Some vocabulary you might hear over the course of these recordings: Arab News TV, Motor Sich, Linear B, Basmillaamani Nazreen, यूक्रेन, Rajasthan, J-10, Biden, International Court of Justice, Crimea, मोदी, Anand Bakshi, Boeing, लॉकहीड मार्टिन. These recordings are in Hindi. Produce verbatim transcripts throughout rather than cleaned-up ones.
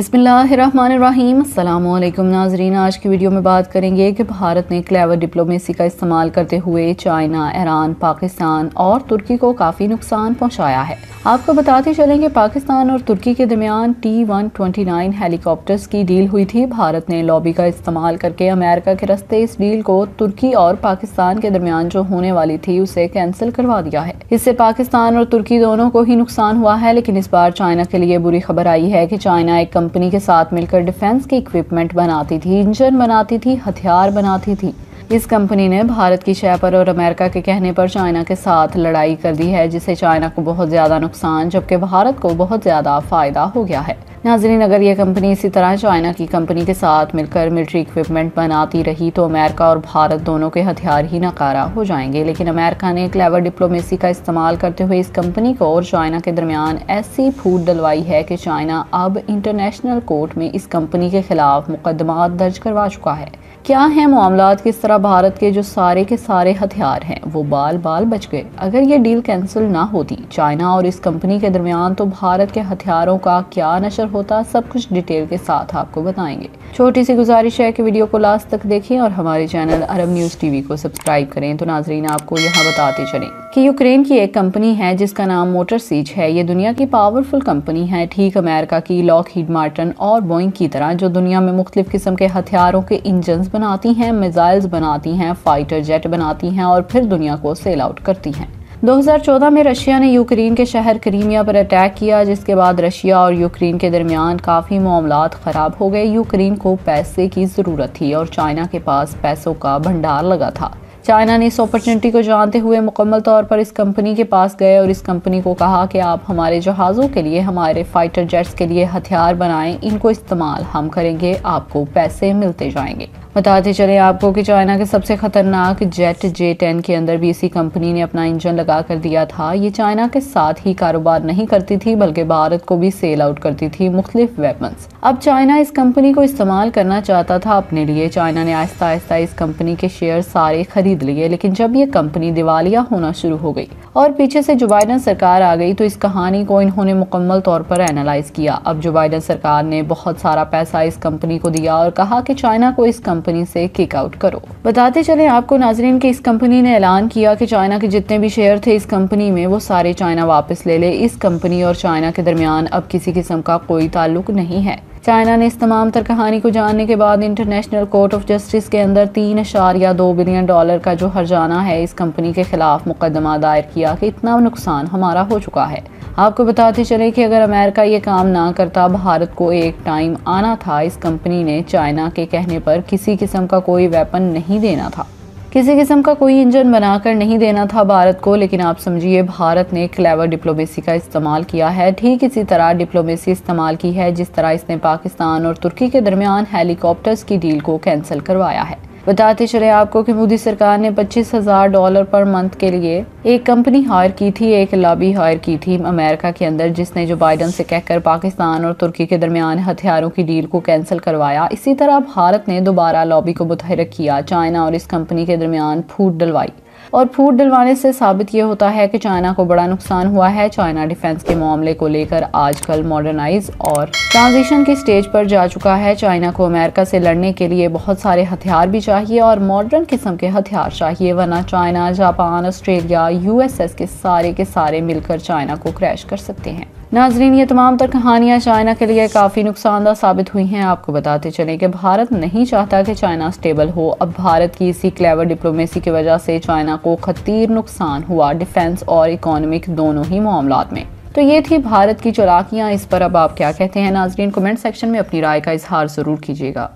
बिस्मिल्लाहिर्रहमानिर्रहीम। अस्सलामुअलैकुम नाजरीन, आज की वीडियो में बात करेंगे कि भारत ने क्लेवर डिप्लोमेसी का इस्तेमाल करते हुए चाइना, ईरान, पाकिस्तान और तुर्की को काफ़ी नुकसान पहुंचाया है। आपको बताते चलेंगे पाकिस्तान और तुर्की के दरमियान T one twenty nine helicopters की डील हुई थी। भारत ने लॉबी का इस्तेमाल करके अमेरिका के रास्ते इस डील को तुर्की और पाकिस्तान के दरमियान जो होने वाली थी उसे कैंसिल करवा दिया है। इससे पाकिस्तान और तुर्की दोनों को ही नुकसान हुआ है, लेकिन इस बार चाइना के लिए बुरी खबर आई है कि चाइना एक कंपनी के साथ मिलकर डिफेंस की इक्विपमेंट बनाती थी, इंजन बनाती थी, हथियार बनाती थी। इस कंपनी ने भारत की शह पर और अमेरिका के कहने पर चाइना के साथ लड़ाई कर दी है, जिससे चाइना को बहुत ज़्यादा नुकसान जबकि भारत को बहुत ज़्यादा फ़ायदा हो गया है। नाजरीन, अगर यह कंपनी इसी तरह चाइना की कंपनी के साथ मिलकर मिलिट्री इक्विपमेंट बनाती रही तो अमेरिका और भारत दोनों के हथियार ही नकारा हो जाएंगे, लेकिन अमेरिका ने क्लेवर डिप्लोमेसी का इस्तेमाल करते हुए इस कंपनी को और चाइना के दरमियान ऐसी फूट डलवाई है कि चाइना अब इंटरनेशनल कोर्ट में इस कंपनी के खिलाफ मुकदमा दर्ज करवा चुका है। क्या है मामलात, किस तरह भारत के जो सारे के सारे हथियार हैं वो बाल बाल बच गए। अगर ये डील कैंसिल ना होती चाइना और इस कंपनी के दरमियान तो भारत के हथियारों का क्या नशर होता, सब कुछ डिटेल के साथ आपको बताएंगे। छोटी सी गुजारिश है कि वीडियो को लास्ट तक देखें और हमारे चैनल अरब न्यूज़ टीवी को सब्सक्राइब करें। तो नाजरीन, आपको यहाँ बताते चलें कि यूक्रेन की एक कंपनी है जिसका नाम मोटर सीच है। ये दुनिया की पावरफुल कंपनी है, ठीक अमेरिका की लॉकहीड मार्टिन और बोइंग की तरह, जो दुनिया में मुख्तलिफ किस्म के हथियारों के इंजन बनाती हैं, मिसाइल्स बनाती हैं, फाइटर जेट बनाती हैं और फिर दुनिया को सेल आउट करती हैं। दो हज़ार चौदह में रशिया ने यूक्रेन के शहर क्रीमिया पर अटैक किया, जिसके बाद रशिया और यूक्रेन के दरमियान काफ़ी मामलात ख़राब हो गए। यूक्रेन को पैसे की ज़रूरत थी और चाइना के पास पैसों का भंडार लगा था। चाइना ने इस अपॉर्चुनिटी को जानते हुए मुकम्मल तौर पर इस कंपनी के पास गए और इस कंपनी को कहा कि आप हमारे जहाज़ों के लिए, हमारे फाइटर जेट्स के लिए हथियार बनाएं, इनको इस्तेमाल हम करेंगे, आपको पैसे मिलते जाएंगे। बताते चले आपको कि चाइना के सबसे खतरनाक जेट जे टेन के अंदर भी इसी कंपनी ने अपना इंजन लगा कर दिया था। ये चाइना के साथ ही कारोबार नहीं करती थी बल्कि भारत को भी सेल आउट करती थी मुख्तलिफ वेपन्स। अब चाइना इस कंपनी को इस्तेमाल करना चाहता था अपने लिए। चाइना ने आहिस्ता आहिस्ता इस कंपनी के शेयर सारे खरीद लिए, लेकिन जब ये कंपनी दिवालिया होना शुरू हो गई और पीछे से जो बाइडन सरकार आ गई तो इस कहानी को इन्होंने मुकम्मल तौर पर एनालाइज किया। अब जो बाइडन सरकार ने बहुत सारा पैसा इस कंपनी को दिया और कहा कि चाइना को इस कंपनी से किक आउट करो। बताते चले आपको नाजरीन कि इस कंपनी ने ऐलान किया कि चाइना के जितने भी शेयर थे इस कंपनी में वो सारे चाइना वापस ले ले। इस कंपनी और चाइना के दरमियान अब किसी किस्म का कोई ताल्लुक नहीं है। चाइना ने इस तमाम तर कहानी को जानने के बाद इंटरनेशनल कोर्ट ऑफ जस्टिस के अंदर तीन अशारिया दो बिलियन डॉलर का जो हर्जाना है इस कंपनी के खिलाफ मुकदमा दायर किया कि इतना नुकसान हमारा हो चुका है। आपको बताते चले कि अगर अमेरिका ये काम ना करता भारत को एक टाइम आना था। इस कंपनी ने चाइना के कहने पर किसी किस्म का कोई वेपन नहीं देना था, किसी किस्म का कोई इंजन बनाकर नहीं देना था भारत को, लेकिन आप समझिए भारत ने क्लेवर डिप्लोमेसी का इस्तेमाल किया है। ठीक इसी तरह डिप्लोमेसी इस्तेमाल की है जिस तरह इसने पाकिस्तान और तुर्की के दरमियान हेलीकॉप्टर्स की डील को कैंसिल करवाया है। बताते चले आपको कि मोदी सरकार ने पच्चीस हजार डॉलर पर मंथ के लिए एक कंपनी हायर की थी, एक लॉबी हायर की थी अमेरिका के अंदर, जिसने जो बाइडन से कहकर पाकिस्तान और तुर्की के दरमियान हथियारों की डील को कैंसिल करवाया। इसी तरह भारत ने दोबारा लॉबी को मुतहरक किया, चाइना और इस कंपनी के दरमियान फूट डलवाई और फूट डलवाने से साबित ये होता है कि चाइना को बड़ा नुकसान हुआ है। चाइना डिफेंस के मामले को लेकर आजकल मॉडर्नाइज और ट्रांजिशन की स्टेज पर जा चुका है। चाइना को अमेरिका से लड़ने के लिए बहुत सारे हथियार भी चाहिए और मॉडर्न किस्म के हथियार चाहिए, वरना चाइना, जापान, ऑस्ट्रेलिया, यूएसएस के सारे के सारे मिलकर चाइना को क्रैश कर सकते हैं। नाजरीन, ये तमाम तर कहानियाँ चाइना के लिए काफ़ी नुकसानदायक साबित हुई हैं। आपको बताते चलें कि भारत नहीं चाहता कि चाइना स्टेबल हो। अब भारत की इसी क्लेवर डिप्लोमेसी की वजह से चाइना को खतीर नुकसान हुआ, डिफेंस और इकोनॉमिक दोनों ही मामलों में। तो ये थी भारत की चालाकियाँ। इस पर अब आप क्या कहते हैं नाजरीन, कमेंट सेक्शन में अपनी राय का इजहार ज़रूर कीजिएगा।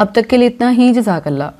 अब तक के लिए इतना ही, जज़ाकल्लाह।